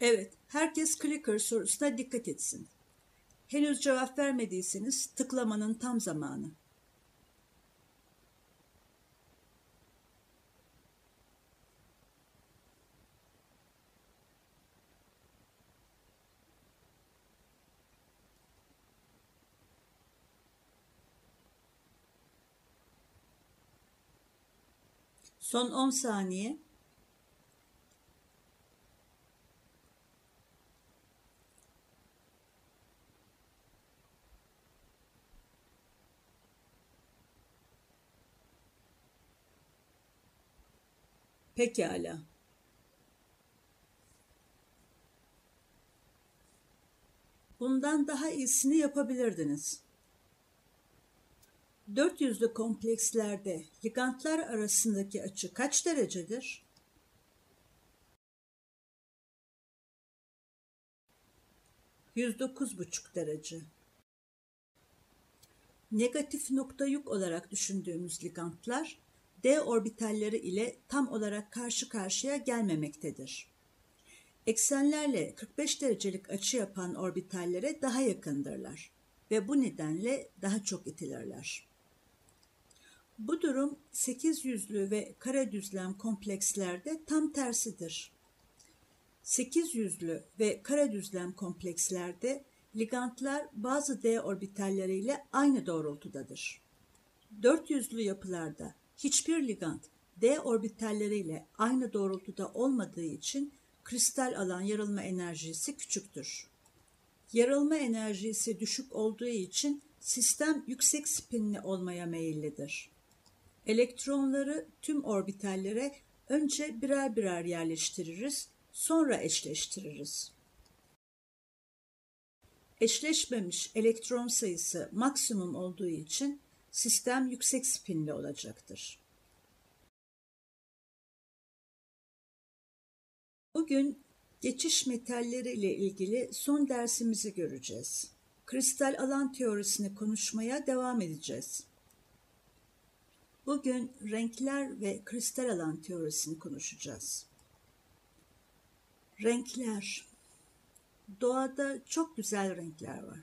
Evet, herkes clicker sorusuna dikkat etsin. Henüz cevap vermediyseniz tıklamanın tam zamanı. Son 10 saniye. Pekala. Bundan daha iyisini yapabilirdiniz. Dört yüzlü komplekslerde ligantlar arasındaki açı kaç derecedir? %9,5 derece. Negatif nokta yük olarak düşündüğümüz ligantlar D orbitalleri ile tam olarak karşı karşıya gelmemektedir. Eksenlerle 45 derecelik açı yapan orbitallere daha yakındırlar ve bu nedenle daha çok itilirler. Bu durum 8 yüzlü ve kare düzlem komplekslerde tam tersidir. 8 yüzlü ve kare düzlem komplekslerde ligantlar bazı D orbitalleriyle aynı doğrultudadır. 4 yüzlü yapılarda hiçbir ligant D orbitalleriyle aynı doğrultuda olmadığı için kristal alan yarılma enerjisi küçüktür. Yarılma enerjisi düşük olduğu için sistem yüksek spinli olmaya meyillidir. Elektronları tüm orbitallere önce birer birer yerleştiririz, sonra eşleştiririz. Eşleşmemiş elektron sayısı maksimum olduğu için sistem yüksek spinli olacaktır. Bugün geçiş metalleri ile ilgili son dersimizi göreceğiz. Kristal alan teorisini konuşmaya devam edeceğiz. Bugün renkler ve kristal alan teorisini konuşacağız. Renkler. Doğada çok güzel renkler var.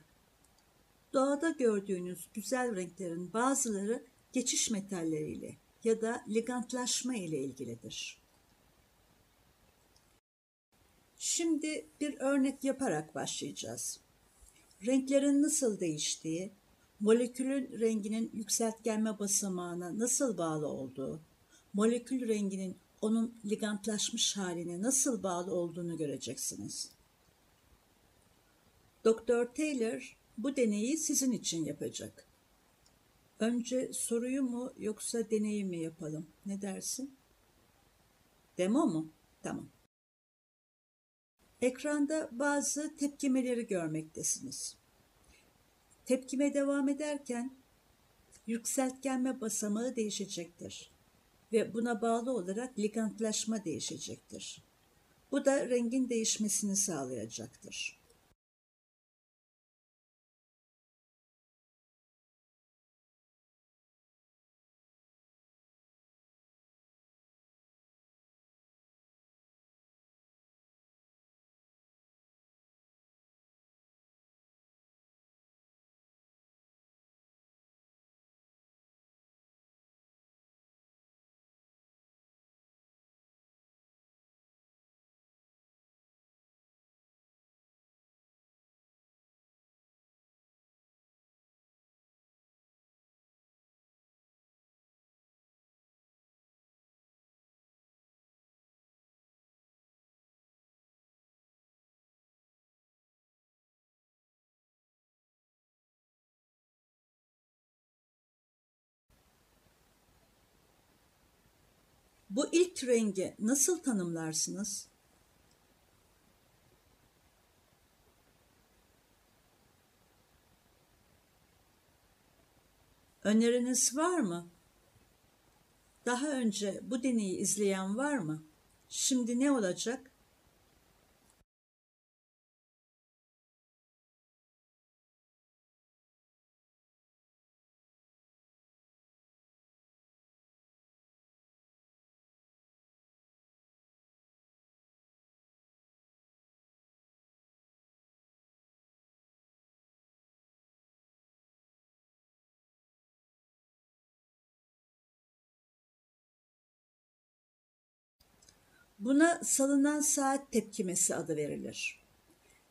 Doğada gördüğünüz güzel renklerin bazıları geçiş metalleriyle ya da ligantlaşma ile ilgilidir. Şimdi bir örnek yaparak başlayacağız. Renklerin nasıl değiştiği, molekülün renginin yükseltgenme basamağına nasıl bağlı olduğu, molekül renginin onun ligantlaşmış haline nasıl bağlı olduğunu göreceksiniz. Dr. Taylor bu deneyi sizin için yapacak. Önce soruyu mu yoksa deneyi mi yapalım? Ne dersin? Demo mu? Tamam. Ekranda bazı tepkimeleri görmektesiniz. Tepkime devam ederken yükseltgenme basamağı değişecektir ve buna bağlı olarak ligantlaşma değişecektir. Bu da rengin değişmesini sağlayacaktır. Bu ilk rengi nasıl tanımlarsınız? Öneriniz var mı? Daha önce bu deneyi izleyen var mı? Şimdi ne olacak? Buna salınan saat tepkimesi adı verilir.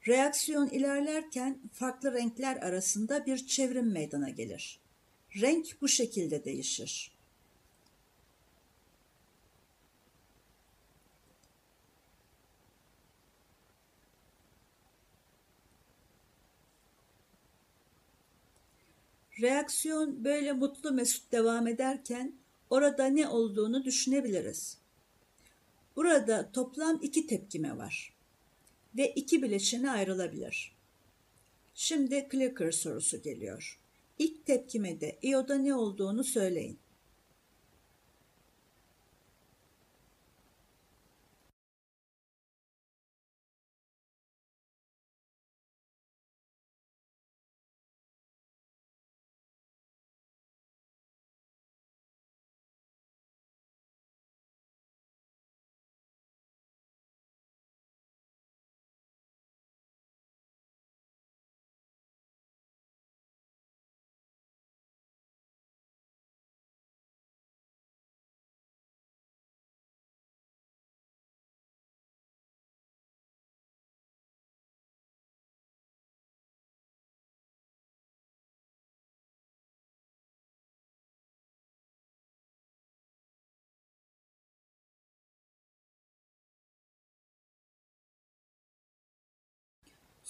Reaksiyon ilerlerken farklı renkler arasında bir çevrim meydana gelir. Renk bu şekilde değişir. Reaksiyon böyle mutlu mesut devam ederken orada ne olduğunu düşünebiliriz. Burada toplam 2 tepkime var ve 2 bileşene ayrılabilir. Şimdi clicker sorusu geliyor. İlk tepkimede iyoda ne olduğunu söyleyin.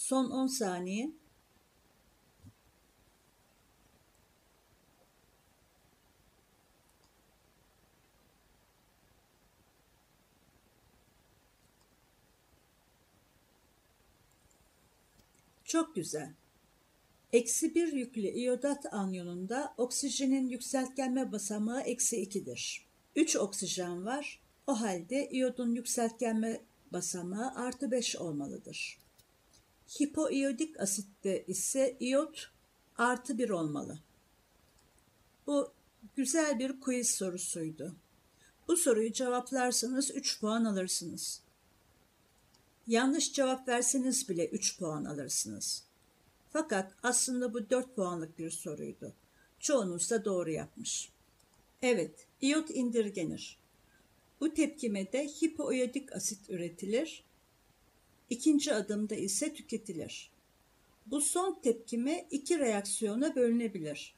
Son 10 saniye. Çok güzel. -1 yüklü iyodat anyonunda oksijenin yükseltgenme basamağı -2'dir. 3 oksijen var. O halde iyodun yükseltgenme basamağı +5 olmalıdır. Hipoiyodik asitte ise iyot +1 olmalı. Bu güzel bir quiz sorusuydu. Bu soruyu cevaplarsanız 3 puan alırsınız. Yanlış cevap verseniz bile 3 puan alırsınız. Fakat aslında bu 4 puanlık bir soruydu. Çoğunuz da doğru yapmış. Evet, iyot indirgenir. Bu tepkimede hipoiyodik asit üretilir. İkinci adımda ise tüketilir. Bu son tepkime 2 reaksiyona bölünebilir.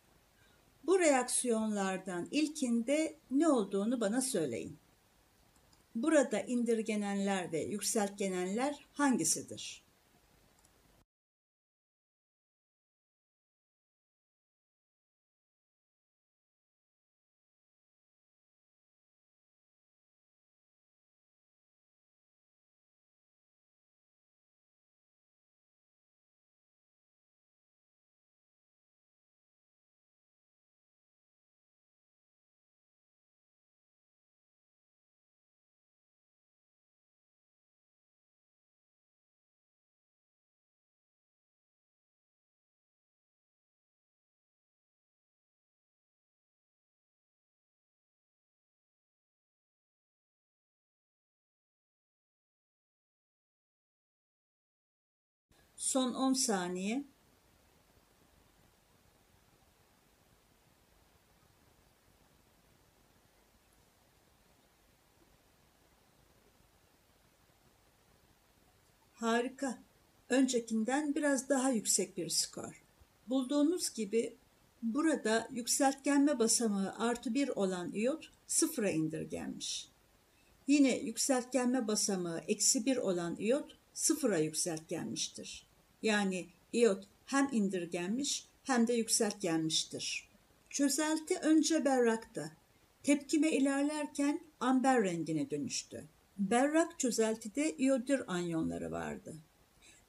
Bu reaksiyonlardan ilkinde ne olduğunu bana söyleyin. Burada indirgenenler ve yükseltgenenler hangisidir? Son 10 saniye. Harika. Öncekinden biraz daha yüksek bir skor. Bulduğunuz gibi burada yükseltgenme basamağı +1 olan iyot 0'a indirgenmiş. Yine yükseltgenme basamağı -1 olan iyot 0'a yükseltgenmiştir. Yani iyot hem indirgenmiş hem de yükseltgenmiştir. Çözelti önce berraktı. Tepkime ilerlerken amber rengine dönüştü. Berrak çözeltide iyodür anyonları vardı.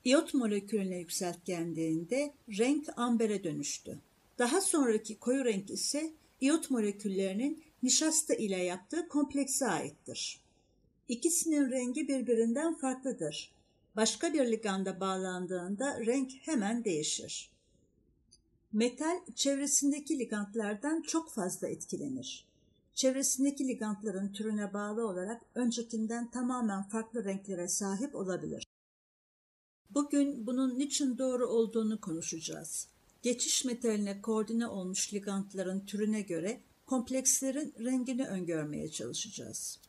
İyot molekülüne yükseltgendiğinde renk ambere dönüştü. Daha sonraki koyu renk ise iyot moleküllerinin nişasta ile yaptığı komplekse aittir. İkisinin rengi birbirinden farklıdır. Başka bir liganda bağlandığında renk hemen değişir. Metal çevresindeki ligantlardan çok fazla etkilenir. Çevresindeki ligantların türüne bağlı olarak öncekinden tamamen farklı renklere sahip olabilir. Bugün bunun niçin doğru olduğunu konuşacağız. Geçiş metaline koordine olmuş ligantların türüne göre komplekslerin rengini öngörmeye çalışacağız.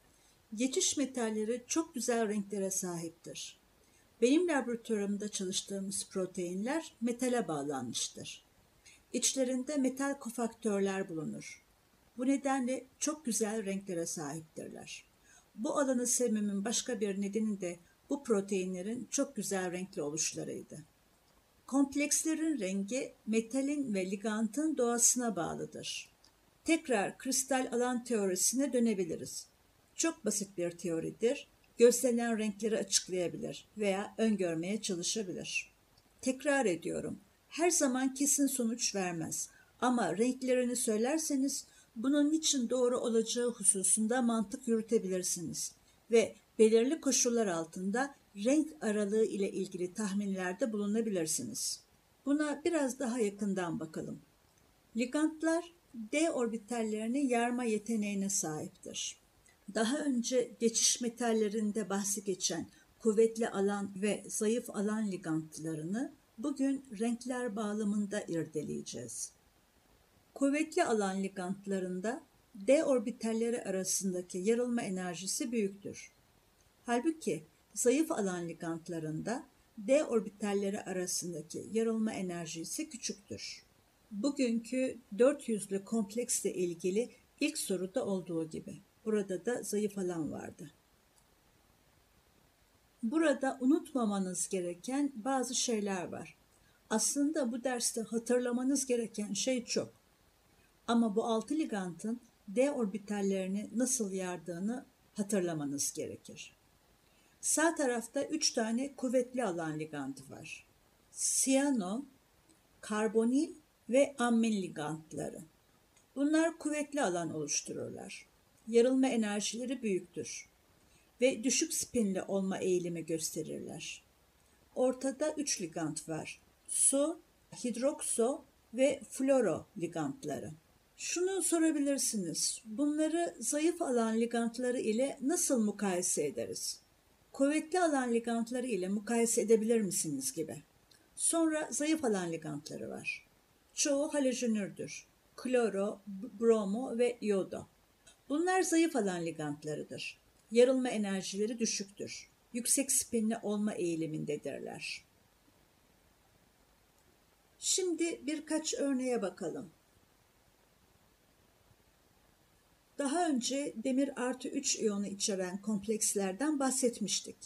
Geçiş metalleri çok güzel renklere sahiptir. Benim laboratuvarımda çalıştığımız proteinler metale bağlanmıştır. İçlerinde metal kofaktörler bulunur. Bu nedenle çok güzel renklere sahiptirler. Bu alanı sevmemin başka bir nedeni de bu proteinlerin çok güzel renkli oluşlarıydı. Komplekslerin rengi metalin ve ligantın doğasına bağlıdır. Tekrar kristal alan teorisine dönebiliriz. Çok basit bir teoridir. Gözlenen renkleri açıklayabilir veya öngörmeye çalışabilir. Tekrar ediyorum, her zaman kesin sonuç vermez ama renklerini söylerseniz bunun niçin doğru olacağı hususunda mantık yürütebilirsiniz ve belirli koşullar altında renk aralığı ile ilgili tahminlerde bulunabilirsiniz. Buna biraz daha yakından bakalım. Ligantlar D orbitallerini yarma yeteneğine sahiptir. Daha önce geçiş metallerinde bahsi geçen kuvvetli alan ve zayıf alan ligantlarını bugün renkler bağlamında irdeleyeceğiz. Kuvvetli alan ligantlarında D orbitalleri arasındaki yarılma enerjisi büyüktür. Halbuki zayıf alan ligantlarında D orbitalleri arasındaki yarılma enerjisi küçüktür. Bugünkü 4 yüzlü kompleksle ilgili ilk soruda olduğu gibi. Burada da zayıf alan vardı. Burada unutmamanız gereken bazı şeyler var. Aslında bu derste hatırlamanız gereken şey çok. Ama bu 6 ligantın D orbitallerini nasıl yardığını hatırlamanız gerekir. Sağ tarafta 3 tane kuvvetli alan ligantı var. Siyano, karbonil ve ammin ligantları. Bunlar kuvvetli alan oluştururlar. Yarılma enerjileri büyüktür ve düşük spinli olma eğilimi gösterirler. Ortada 3 ligant var. Su, hidrokso ve floro ligantları. Şunu sorabilirsiniz. Bunları zayıf alan ligantları ile nasıl mukayese ederiz? Kuvvetli alan ligantları ile mukayese edebilir misiniz gibi. Sonra zayıf alan ligantları var. Çoğu halojenürdür. Kloro, bromo ve iodo. Bunlar zayıf alan ligantlarıdır. Yarılma enerjileri düşüktür. Yüksek spinli olma eğilimindedirler. Şimdi birkaç örneğe bakalım. Daha önce demir artı 3 iyonu içeren komplekslerden bahsetmiştik.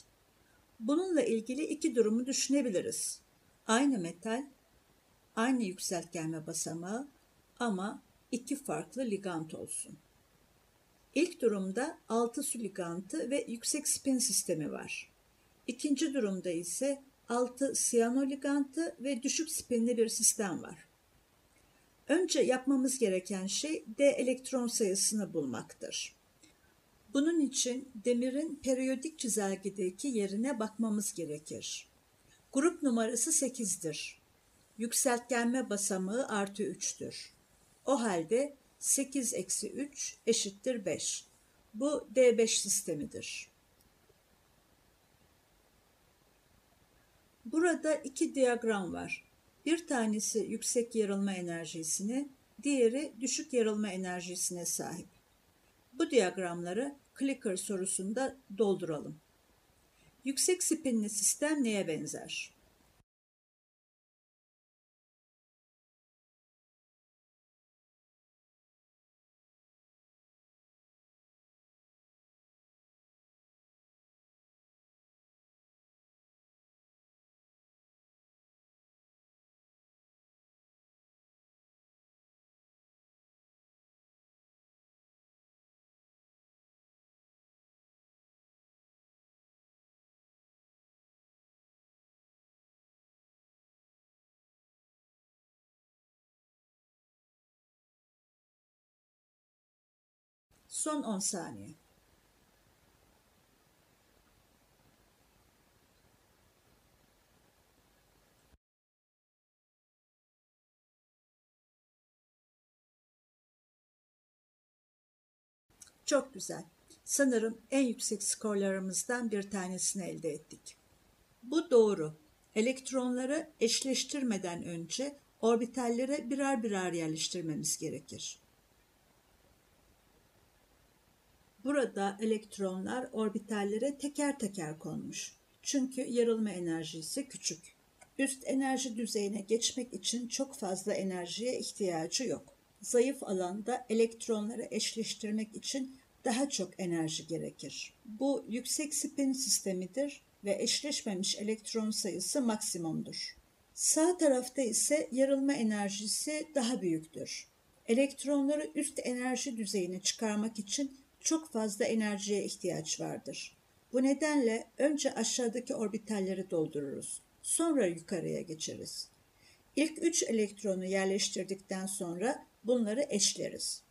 Bununla ilgili iki durumu düşünebiliriz. Aynı metal, aynı yükseltgenme basamağı ama iki farklı ligant olsun. İlk durumda 6 su ligantı ve yüksek spin sistemi var. İkinci durumda ise 6 siyano ligantı ve düşük spinli bir sistem var. Önce yapmamız gereken şey D elektron sayısını bulmaktır. Bunun için demirin periyodik çizelgedeki yerine bakmamız gerekir. Grup numarası 8'dir. Yükseltgenme basamağı artı 3'tür. O halde 8 eksi 3 eşittir 5. Bu D5 sistemidir. Burada iki diyagram var. Bir tanesi yüksek yarılma enerjisine, diğeri düşük yarılma enerjisine sahip. Bu diyagramları clicker sorusunda dolduralım. Yüksek spinli sistem neye benzer? Son 10 saniye. Çok güzel. Sanırım en yüksek skorlarımızdan bir tanesini elde ettik. Bu doğru. Elektronları eşleştirmeden önce orbitallere birer birer yerleştirmemiz gerekir. Burada elektronlar orbitallere teker teker konmuş. Çünkü yarılma enerjisi küçük. Üst enerji düzeyine geçmek için çok fazla enerjiye ihtiyacı yok. Zayıf alanda elektronları eşleştirmek için daha çok enerji gerekir. Bu yüksek spin sistemidir ve eşleşmemiş elektron sayısı maksimumdur. Sağ tarafta ise yarılma enerjisi daha büyüktür. Elektronları üst enerji düzeyine çıkarmak için çok fazla enerjiye ihtiyaç vardır. Bu nedenle önce aşağıdaki orbitalleri doldururuz. Sonra yukarıya geçeriz. İlk 3 elektronu yerleştirdikten sonra bunları eşleriz.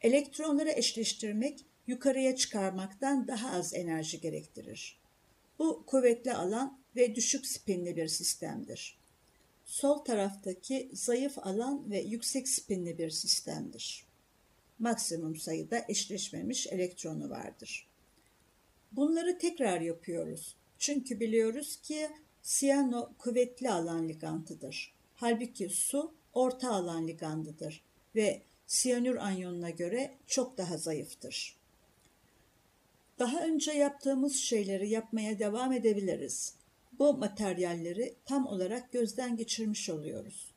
Elektronları eşleştirmek yukarıya çıkarmaktan daha az enerji gerektirir. Bu kuvvetli alan ve düşük spinli bir sistemdir. Sol taraftaki zayıf alan ve yüksek spinli bir sistemdir. Maksimum sayıda eşleşmemiş elektronu vardır. Bunları tekrar yapıyoruz. Çünkü biliyoruz ki siyano kuvvetli alan ligantıdır. Halbuki su orta alan ligandıdır ve siyanür anyonuna göre çok daha zayıftır. Daha önce yaptığımız şeyleri yapmaya devam edebiliriz. Bu materyalleri tam olarak gözden geçirmiş oluyoruz.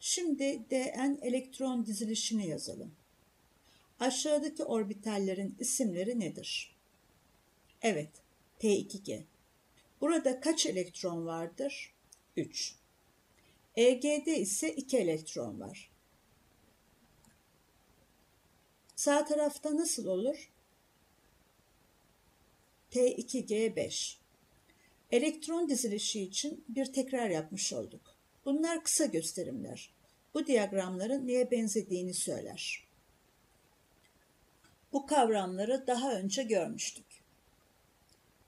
Şimdi DN elektron dizilişini yazalım. Aşağıdaki orbitallerin isimleri nedir? Evet, T2G. Burada kaç elektron vardır? 3. EG'de ise 2 elektron var. Sağ tarafta nasıl olur? T2G5. Elektron dizilişi için bir tekrar yapmış olduk. Bunlar kısa gösterimler. Bu diyagramların neye benzediğini söyler. Bu kavramları daha önce görmüştük.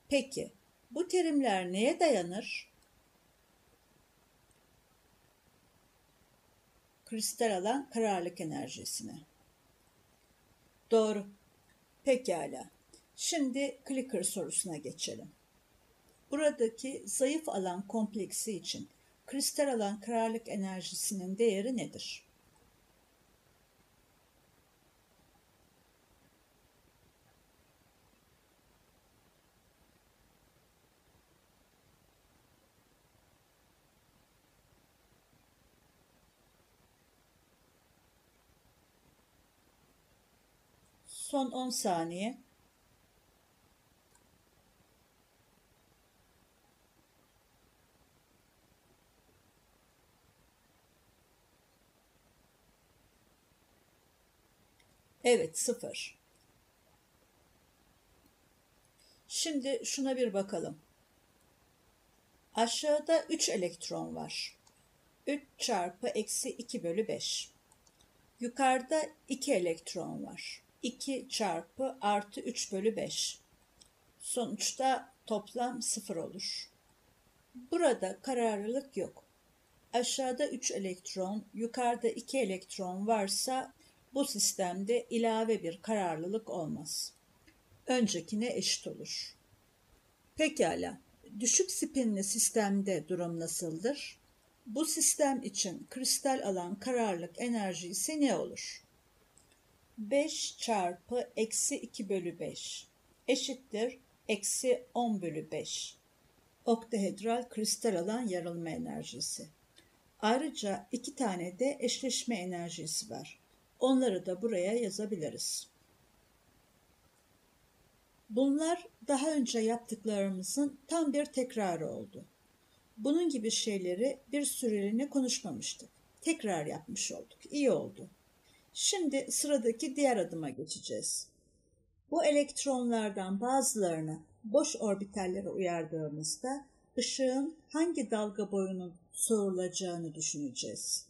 Peki, bu terimler neye dayanır? Kristal alan kararlılık enerjisine. Doğru. Pekala. Şimdi clicker sorusuna geçelim. Buradaki zayıf alan kompleksi için kristal alan kararlılık enerjisinin değeri nedir? Son 10 saniye. Evet, 0. Şimdi şuna bir bakalım. Aşağıda 3 elektron var. 3 çarpı eksi 2 bölü 5. Yukarıda 2 elektron var. 2 çarpı artı 3 bölü 5. Sonuçta toplam 0 olur. Burada kararlılık yok. Aşağıda 3 elektron, yukarıda 2 elektron varsa bu sistemde ilave bir kararlılık olmaz. Öncekine eşit olur. Pekala, düşük spinli sistemde durum nasıldır? Bu sistem için kristal alan kararlılık enerjisi ne olur? 5 çarpı eksi 2 bölü 5 eşittir eksi 10 bölü 5 oktahedral kristal alan yarılma enerjisi. Ayrıca 2 tane de eşleşme enerjisi var. Onları da buraya yazabiliriz. Bunlar daha önce yaptıklarımızın tam bir tekrarı oldu. Bunun gibi şeyleri bir süreliğine konuşmamıştık. Tekrar yapmış olduk. İyi oldu. Şimdi sıradaki diğer adıma geçeceğiz. Bu elektronlardan bazılarını boş orbitallere uyardığımızda ışığın hangi dalga boyunun soğurulacağını düşüneceğiz.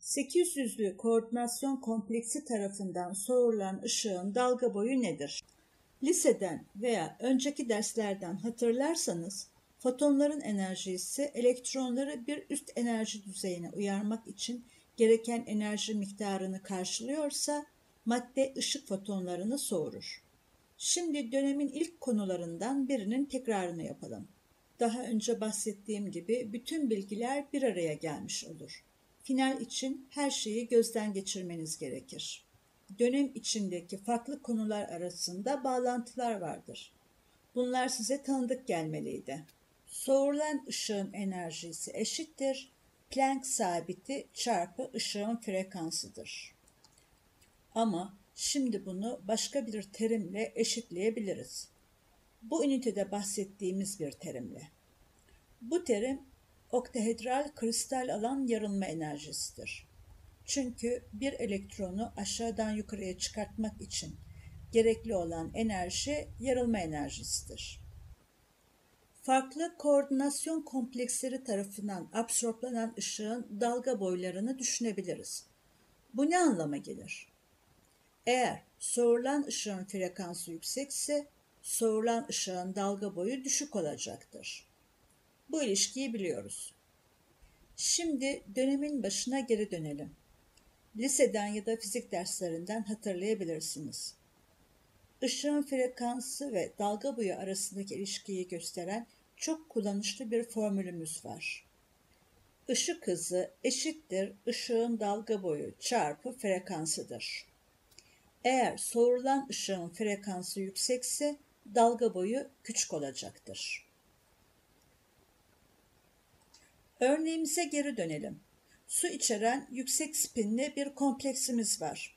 800'lü koordinasyon kompleksi tarafından soğurulan ışığın dalga boyu nedir? Liseden veya önceki derslerden hatırlarsanız fotonların enerjisi elektronları bir üst enerji düzeyine uyarmak için gereken enerji miktarını karşılıyorsa madde ışık fotonlarını soğurur. Şimdi dönemin ilk konularından birinin tekrarını yapalım. Daha önce bahsettiğim gibi bütün bilgiler bir araya gelmiş olur. Final için her şeyi gözden geçirmeniz gerekir. dönem içindeki farklı konular arasında bağlantılar vardır. Bunlar size tanıdık gelmeliydi. Soğurulan ışığın enerjisi eşittir Planck sabiti çarpı ışığın frekansıdır. Ama şimdi bunu başka bir terimle eşitleyebiliriz. Bu ünitede bahsettiğimiz bir terimle. Bu terim oktahedral kristal alan yarılma enerjisidir. Çünkü bir elektronu aşağıdan yukarıya çıkartmak için gerekli olan enerji yarılma enerjisidir. Farklı koordinasyon kompleksleri tarafından absorplanan ışığın dalga boylarını düşünebiliriz. Bu ne anlama gelir? Eğer soğurulan ışığın frekansı yüksekse, soğurulan ışığın dalga boyu düşük olacaktır. Bu ilişkiyi biliyoruz. Şimdi dönemin başına geri dönelim. Liseden ya da fizik derslerinden hatırlayabilirsiniz. Işığın frekansı ve dalga boyu arasındaki ilişkiyi gösteren çok kullanışlı bir formülümüz var. Işık hızı eşittir ışığın dalga boyu çarpı frekansıdır. Eğer soğurulan ışığın frekansı yüksekse dalga boyu küçük olacaktır. Örneğimize geri dönelim. Su içeren yüksek spinli bir kompleksimiz var.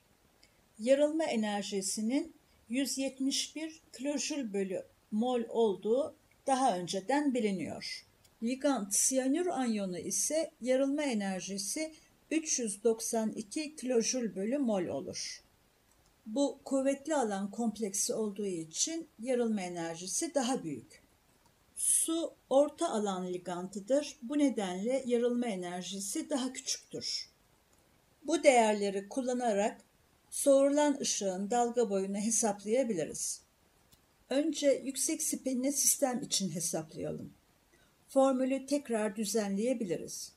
Yarılma enerjisinin 171 kJ bölü mol olduğu daha önceden biliniyor. Ligand siyanür anyonu ise yarılma enerjisi 392 kJ bölü mol olur. Bu kuvvetli alan kompleksi olduğu için yarılma enerjisi daha büyük. Su orta alan ligantıdır. Bu nedenle yarılma enerjisi daha küçüktür. Bu değerleri kullanarak soğurulan ışığın dalga boyunu hesaplayabiliriz. Önce yüksek spinli sistem için hesaplayalım. Formülü tekrar düzenleyebiliriz.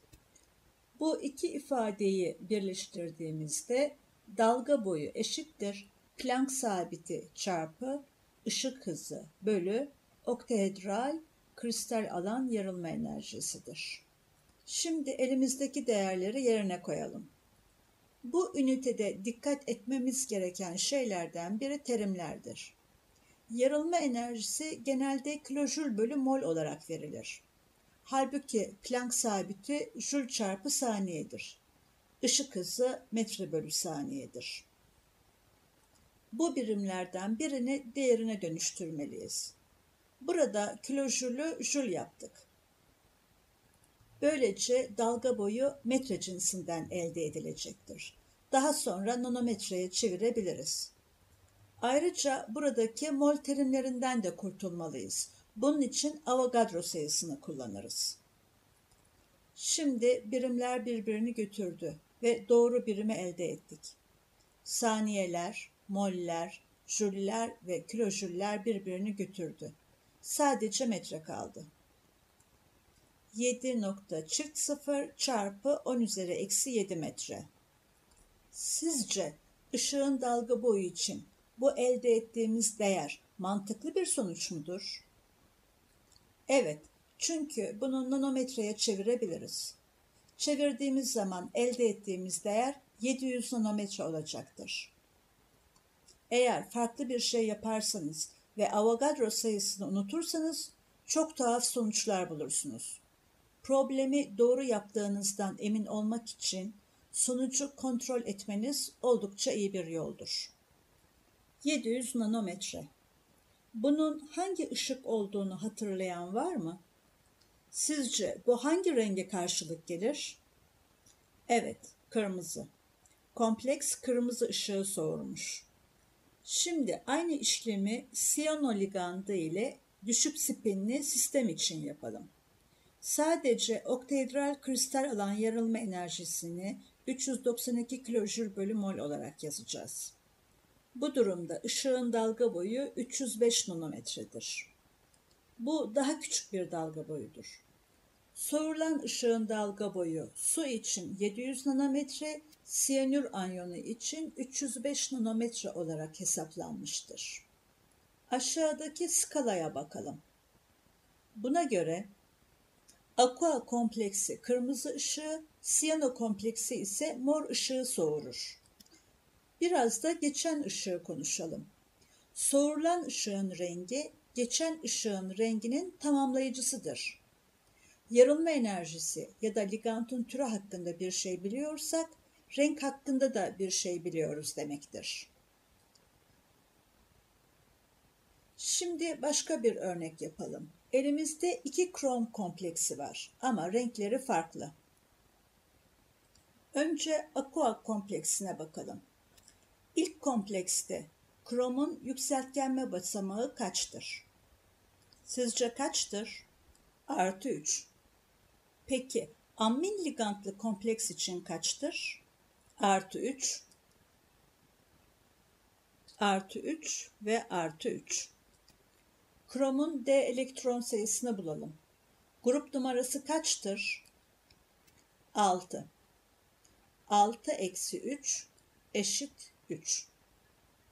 Bu iki ifadeyi birleştirdiğimizde dalga boyu eşittir Planck sabiti çarpı ışık hızı bölü oktahedral kristal alan yarılma enerjisidir. Şimdi elimizdeki değerleri yerine koyalım. Bu ünitede dikkat etmemiz gereken şeylerden biri terimlerdir. Yarılma enerjisi genelde kilojül bölü mol olarak verilir. Halbuki Planck sabiti jül çarpı saniyedir. Işık hızı metre bölü saniyedir. Bu birimlerden birini diğerine dönüştürmeliyiz. Burada kilojülü jül yaptık. Böylece dalga boyu metre cinsinden elde edilecektir. Daha sonra nanometreye çevirebiliriz. Ayrıca buradaki mol terimlerinden de kurtulmalıyız. Bunun için Avogadro sayısını kullanırız. Şimdi birimler birbirini götürdü ve doğru birimi elde ettik. Saniyeler, moller, jüller ve kilojüller birbirini götürdü. Sadece metre kaldı. 7.00 çarpı 10⁻⁻7 metre. Sizce ışığın dalga boyu için bu elde ettiğimiz değer mantıklı bir sonuç mudur? Evet, çünkü bunu nanometreye çevirebiliriz. Çevirdiğimiz zaman elde ettiğimiz değer 700 nanometre olacaktır. Eğer farklı bir şey yaparsanız ve Avogadro sayısını unutursanız çok tuhaf sonuçlar bulursunuz. Problemi doğru yaptığınızdan emin olmak için sonucu kontrol etmeniz oldukça iyi bir yoldur. 700 nanometre. Bunun hangi ışık olduğunu hatırlayan var mı? Sizce bu hangi renge karşılık gelir? Evet, kırmızı. Kompleks kırmızı ışığı soğurmuş. Şimdi aynı işlemi siyanoligandı ile düşük spinli sistem için yapalım. Sadece oktahedral kristal alan yarılma enerjisini 392 kilojül bölü mol olarak yazacağız. Bu durumda ışığın dalga boyu 305 nanometredir. Bu daha küçük bir dalga boyudur. Soğurulan ışığın dalga boyu su için 700 nanometre, siyanür anyonu için 305 nanometre olarak hesaplanmıştır. Aşağıdaki skalaya bakalım. Buna göre aqua kompleksi kırmızı ışığı, siyano kompleksi ise mor ışığı soğurur. Biraz da geçen ışığı konuşalım. Sorulan ışığın rengi, geçen ışığın renginin tamamlayıcısıdır. Yarılma enerjisi ya da ligantın türü hakkında bir şey biliyorsak, renk hakkında da bir şey biliyoruz demektir. Şimdi başka bir örnek yapalım. Elimizde iki krom kompleksi var ama renkleri farklı. Önce aqua kompleksine bakalım. İlk komplekste kromun yükseltgenme basamağı kaçtır? Sizce kaçtır? +3. Peki ammin ligantlı kompleks için kaçtır? +3, ve +3. Kromun D elektron sayısını bulalım. Grup numarası kaçtır? 6. 6-3 eşit 3.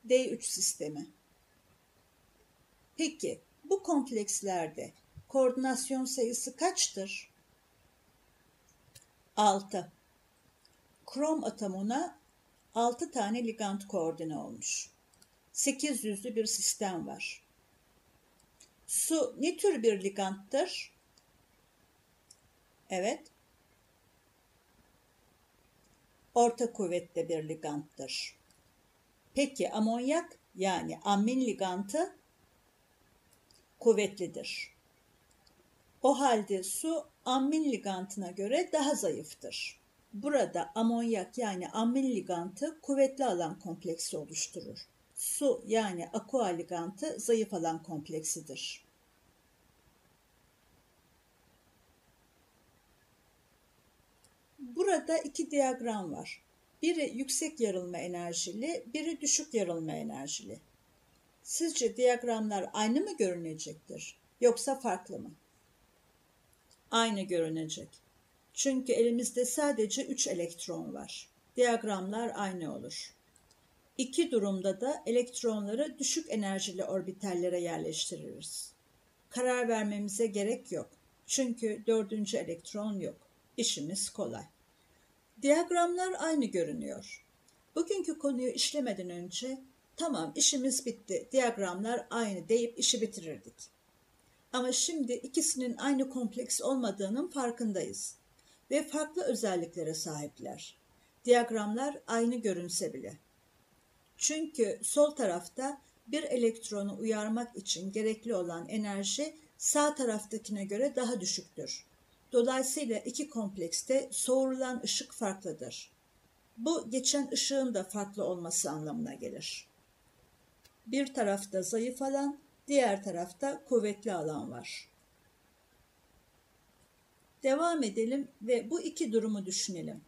D3 sistemi. Peki bu komplekslerde koordinasyon sayısı kaçtır? 6. Krom atomuna 6 tane ligant koordine olmuş. 8 yüzlü bir sistem var. Su ne tür bir liganttır? Evet. Orta kuvvetli bir liganttır. Peki amonyak yani ammin ligantı kuvvetlidir. O halde su ammin ligantına göre daha zayıftır. Burada amonyak yani ammin ligantı kuvvetli alan kompleksi oluşturur. Su yani aqua ligantı zayıf alan kompleksidir. Burada iki diyagram var. Biri yüksek yarılma enerjili, biri düşük yarılma enerjili. Sizce diyagramlar aynı mı görünecektir, yoksa farklı mı? Aynı görünecek. Çünkü elimizde sadece 3 elektron var. Diyagramlar aynı olur. İki durumda da elektronları düşük enerjili orbitallere yerleştiririz. Karar vermemize gerek yok. Çünkü 4. elektron yok. İşimiz kolay. Diyagramlar aynı görünüyor. Bugünkü konuyu işlemeden önce tamam işimiz bitti, diyagramlar aynı deyip işi bitirirdik. Ama şimdi ikisinin aynı kompleks olmadığının farkındayız ve farklı özelliklere sahipler. Diyagramlar aynı görünse bile. Çünkü sol tarafta bir elektronu uyarmak için gerekli olan enerji sağ taraftakine göre daha düşüktür. Dolayısıyla iki komplekste soğurulan ışık farklıdır. Bu geçen ışığın da farklı olması anlamına gelir. Bir tarafta zayıf alan, diğer tarafta kuvvetli alan var. Devam edelim ve bu iki durumu düşünelim.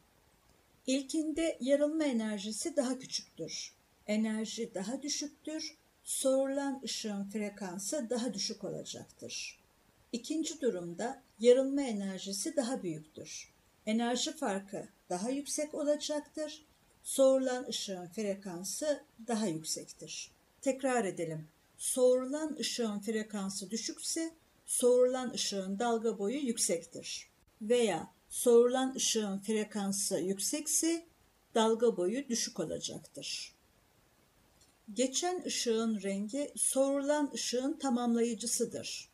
İlkinde yarılma enerjisi daha küçüktür. Enerji daha düşüktür, sorulan ışığın frekansı daha düşük olacaktır. İkinci durumda yarılma enerjisi daha büyüktür. Enerji farkı daha yüksek olacaktır, sorulan ışığın frekansı daha yüksektir. Tekrar edelim. Sorulan ışığın frekansı düşükse, sorulan ışığın dalga boyu yüksektir. Veya sorulan ışığın frekansı yüksekse, dalga boyu düşük olacaktır. Geçen ışığın rengi sorulan ışığın tamamlayıcısıdır.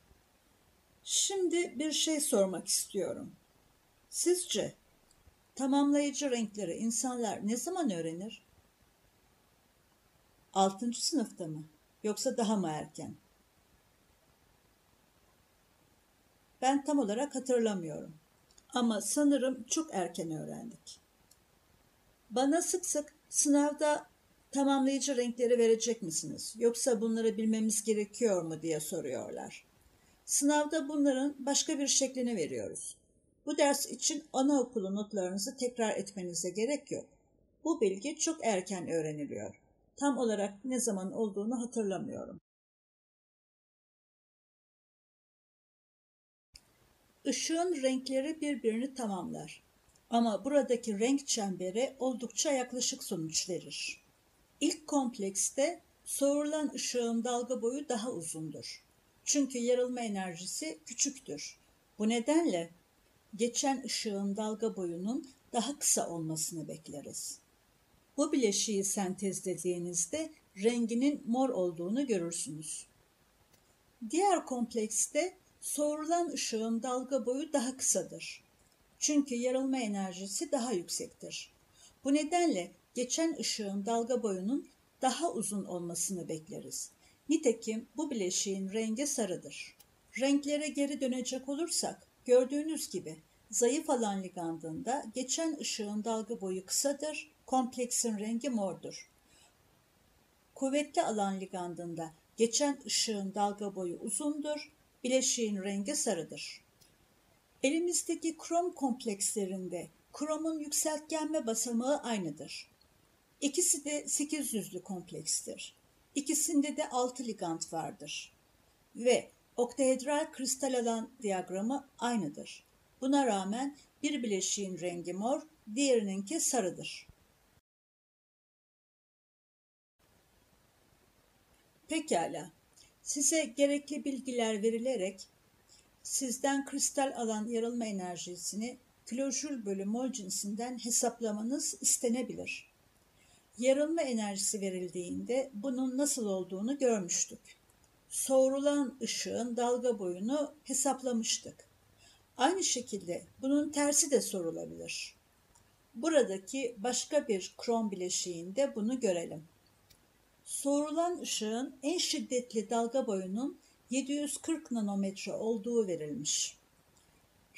Şimdi bir şey sormak istiyorum. Sizce tamamlayıcı renkleri insanlar ne zaman öğrenir? 6. sınıfta mı? Yoksa daha mı erken? Ben tam olarak hatırlamıyorum. Ama sanırım çok erken öğrendik. Bana sık sık sınavda tamamlayıcı renkleri verecek misiniz, yoksa bunları bilmemiz gerekiyor mu diye soruyorlar. Sınavda bunların başka bir şeklini veriyoruz. Bu ders için anaokulu notlarınızı tekrar etmenize gerek yok. Bu bilgi çok erken öğreniliyor. Tam olarak ne zaman olduğunu hatırlamıyorum. Işığın renkleri birbirini tamamlar. Ama buradaki renk çemberi oldukça yaklaşık sonuç verir. İlk komplekste sorulan ışığın dalga boyu daha uzundur. Çünkü yarılma enerjisi küçüktür. Bu nedenle geçen ışığın dalga boyunun daha kısa olmasını bekleriz. bu bileşiği sentezlediğinizde renginin mor olduğunu görürsünüz. Diğer komplekste soğurulan ışığın dalga boyu daha kısadır. Çünkü yarılma enerjisi daha yüksektir. Bu nedenle geçen ışığın dalga boyunun daha uzun olmasını bekleriz. Nitekim bu bileşiğin rengi sarıdır. Renklere geri dönecek olursak gördüğünüz gibi zayıf alan ligandında geçen ışığın dalga boyu kısadır, kompleksin rengi mordur. Kuvvetli alan ligandında geçen ışığın dalga boyu uzundur, bileşiğin rengi sarıdır. Elimizdeki krom komplekslerinde kromun yükseltgenme basamağı aynıdır. İkisi de 800'lü komplekstir. İkisinde de 6 ligand vardır. Ve oktahedral kristal alan diyagramı aynıdır. Buna rağmen bir bileşiğin rengi mor, diğerininki sarıdır. Pekala, size gerekli bilgiler verilerek sizden kristal alan yarılma enerjisini kilojül bölü mol cinsinden hesaplamanız istenebilir. Yarılma enerjisi verildiğinde bunun nasıl olduğunu görmüştük. Soğurulan ışığın dalga boyunu hesaplamıştık. Aynı şekilde bunun tersi de sorulabilir. Buradaki başka bir krom bileşiğinde bunu görelim. Soğurulan ışığın en şiddetli dalga boyunun 740 nanometre olduğu verilmiş.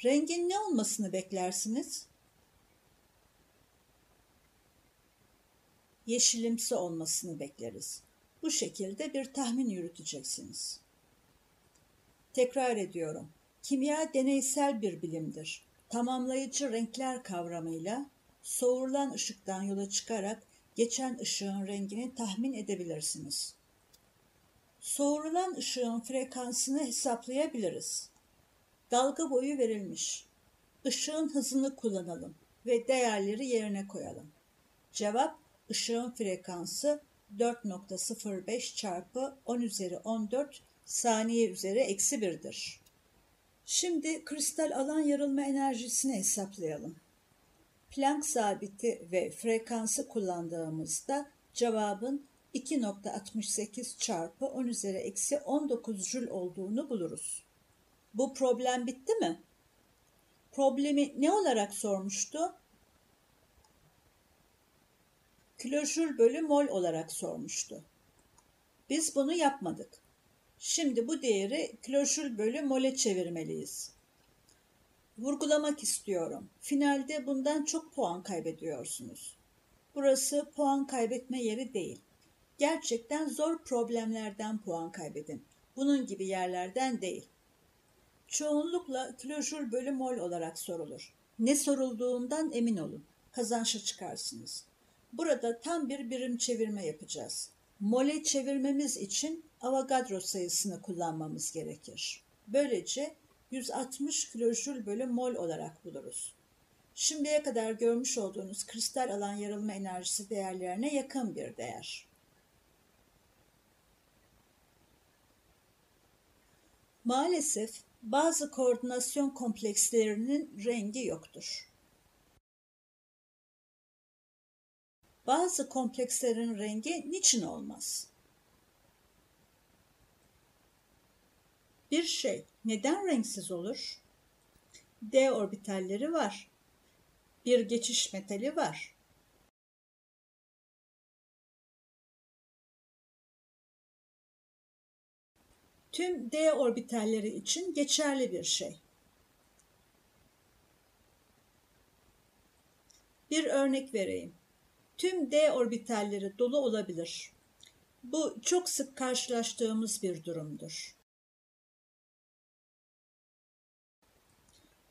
Rengin ne olmasını beklersiniz? Yeşilimsi olmasını bekleriz. Bu şekilde bir tahmin yürüteceksiniz. Tekrar ediyorum. Kimya deneysel bir bilimdir. Tamamlayıcı renkler kavramıyla soğurulan ışıktan yola çıkarak geçen ışığın rengini tahmin edebilirsiniz. Soğurulan ışığın frekansını hesaplayabiliriz. Dalga boyu verilmiş. Işığın hızını kullanalım ve değerleri yerine koyalım. Cevap, ışığın frekansı 4.05 çarpı 10 üzeri 14 saniye üzeri eksi 1'dir. Şimdi kristal alan yarılma enerjisini hesaplayalım. Planck sabiti ve frekansı kullandığımızda cevabın 2.68 çarpı 10 üzeri eksi 19 jül olduğunu buluruz. Bu problem bitti mi? Problemi ne olarak sormuştu? Kilojül bölü mol olarak sormuştu. Biz bunu yapmadık. Şimdi bu değeri kilojül bölü mole çevirmeliyiz. Vurgulamak istiyorum. Finalde bundan çok puan kaybediyorsunuz. Burası puan kaybetme yeri değil. Gerçekten zor problemlerden puan kaybedin. Bunun gibi yerlerden değil. Çoğunlukla kilojül bölü mol olarak sorulur. Ne sorulduğundan emin olun. Kazançlı çıkarsınız. Burada tam bir birim çevirme yapacağız. Mole çevirmemiz için Avogadro sayısını kullanmamız gerekir. Böylece 160 kilojül bölü mol olarak buluruz. Şimdiye kadar görmüş olduğunuz kristal alan yarılma enerjisi değerlerine yakın bir değer. Maalesef bazı koordinasyon komplekslerinin rengi yoktur. Bazı komplekslerin rengi niçin olmaz? Bir şey neden renksiz olur? D orbitalleri var. Bir geçiş metali var. Tüm D orbitalleri için geçerli bir şey. Bir örnek vereyim. Tüm D orbitalleri dolu olabilir. Bu çok sık karşılaştığımız bir durumdur.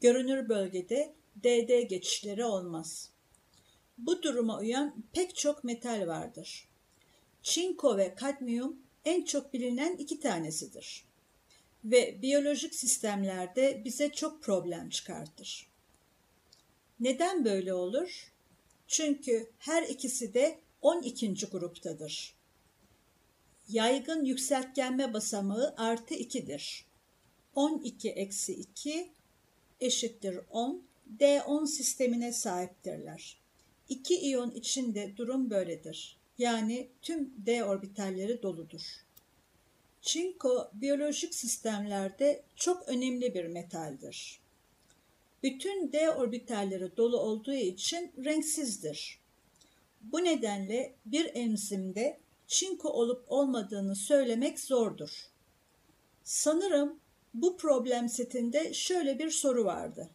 Görünür bölgede DD geçişleri olmaz. Bu duruma uyan pek çok metal vardır. Çinko ve kadmiyum en çok bilinen iki tanesidir. Ve biyolojik sistemlerde bize çok problem çıkartır. Neden böyle olur? Çünkü her ikisi de 12. gruptadır. Yaygın yükseltgenme basamağı artı 2'dir. 12 eksi 2 eşittir 10, D10 sistemine sahiptirler. 2 iyon içinde durum böyledir. Yani tüm D orbitalleri doludur. Çinko biyolojik sistemlerde çok önemli bir metaldir. Bütün D orbitalleri dolu olduğu için renksizdir. Bu nedenle bir enzimde çinko olup olmadığını söylemek zordur. Sanırım bu problem setinde şöyle bir soru vardı.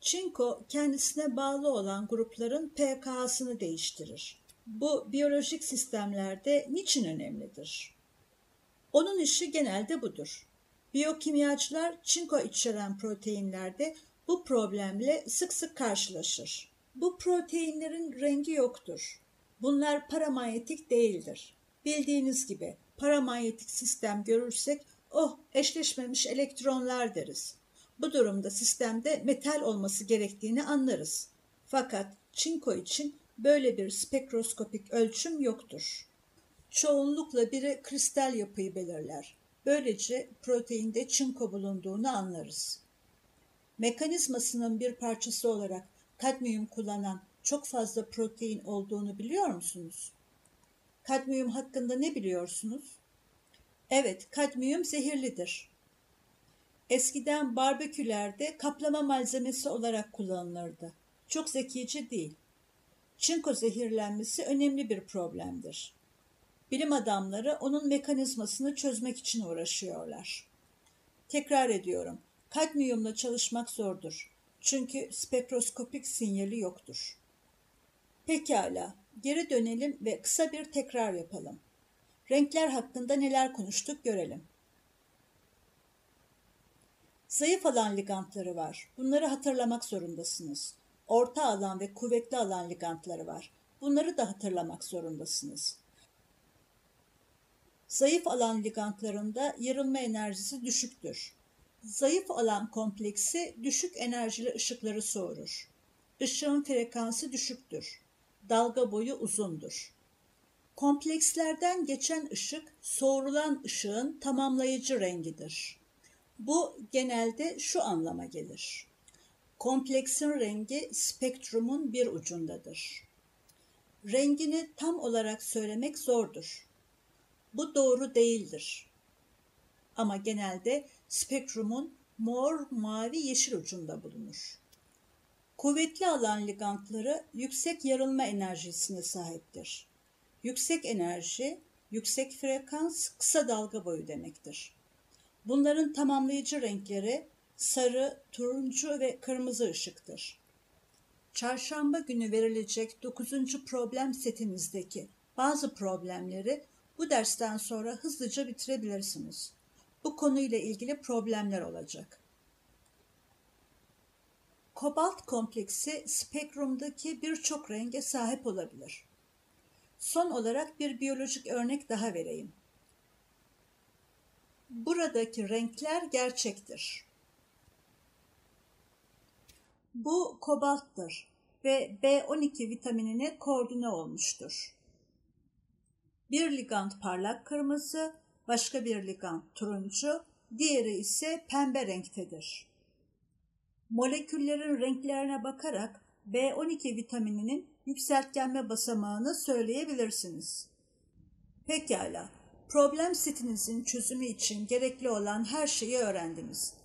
Çinko kendisine bağlı olan grupların pK'sını değiştirir. Bu biyolojik sistemlerde niçin önemlidir? Onun işi genelde budur. Biyokimyacılar çinko içeren proteinlerde bu problemle sık sık karşılaşır. Bu proteinlerin rengi yoktur. Bunlar paramanyetik değildir. Bildiğiniz gibi paramanyetik sistem görürsek "Oh, eşleşmemiş elektronlar" deriz. Bu durumda sistemde metal olması gerektiğini anlarız. Fakat çinko için böyle bir spektroskopik ölçüm yoktur. Çoğunlukla biri kristal yapıyı belirler. Böylece proteinde çinko bulunduğunu anlarız. Mekanizmasının bir parçası olarak kadmiyum kullanan çok fazla protein olduğunu biliyor musunuz? Kadmiyum hakkında ne biliyorsunuz? Evet, kadmiyum zehirlidir. Eskiden barbekülerde kaplama malzemesi olarak kullanılırdı. Çok zekice değil. Çinko zehirlenmesi önemli bir problemdir. Bilim adamları onun mekanizmasını çözmek için uğraşıyorlar. Tekrar ediyorum, kadmiyumla çalışmak zordur. Çünkü spektroskopik sinyali yoktur. Pekala, geri dönelim ve kısa bir tekrar yapalım. Renkler hakkında neler konuştuk görelim. Zayıf alan ligantları var. Bunları hatırlamak zorundasınız. Orta alan ve kuvvetli alan ligantları var. Bunları da hatırlamak zorundasınız. Zayıf alan ligantlarında yarılma enerjisi düşüktür. Zayıf alan kompleksi düşük enerjili ışıkları soğurur. Işığın frekansı düşüktür. Dalga boyu uzundur. Komplekslerden geçen ışık, soğurulan ışığın tamamlayıcı rengidir. Bu genelde şu anlama gelir. Kompleksin rengi spektrumun bir ucundadır. Rengini tam olarak söylemek zordur. Bu doğru değildir. Ama genelde spektrumun mor, mavi, yeşil ucunda bulunur. Kuvvetli alan ligantları yüksek yarılma enerjisine sahiptir. Yüksek enerji, yüksek frekans, kısa dalga boyu demektir. Bunların tamamlayıcı renkleri sarı, turuncu ve kırmızı ışıktır. Çarşamba günü verilecek 9. problem setimizdeki bazı problemleri bu dersten sonra hızlıca bitirebilirsiniz. Bu konuyla ilgili problemler olacak. Kobalt kompleksi spektrumdaki birçok renge sahip olabilir. Son olarak bir biyolojik örnek daha vereyim. Buradaki renkler gerçektir. Bu kobalttır ve B12 vitaminine koordine olmuştur. Bir ligant parlak kırmızı, başka bir ligant turuncu, diğeri ise pembe renktedir. Moleküllerin renklerine bakarak B12 vitamininin yükseltgenme basamağını söyleyebilirsiniz. Pekala, problem setinizin çözümü için gerekli olan her şeyi öğrendiniz.